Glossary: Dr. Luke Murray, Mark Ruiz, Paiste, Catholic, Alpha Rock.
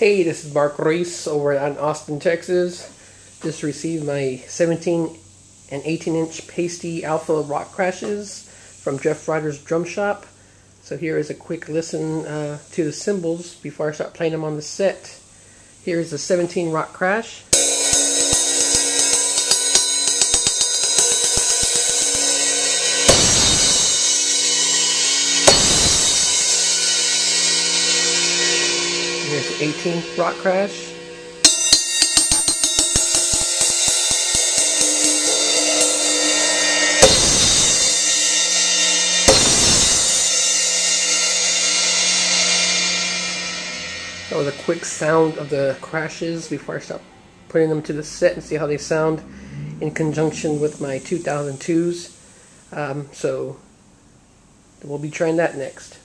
Hey, this is Mark Ruiz over in Austin, Texas. Just received my 17 and 18 inch Paiste Alpha Rock crashes from Jeff Ryder's drum shop. So here is a quick listen to the cymbals before I start playing them on the set. Here is the 17 rock crash. Here's the 18th rock crash. That was a quick sound of the crashes before I stop putting them to the set and see how they sound in conjunction with my 2002s. So we'll be trying that next.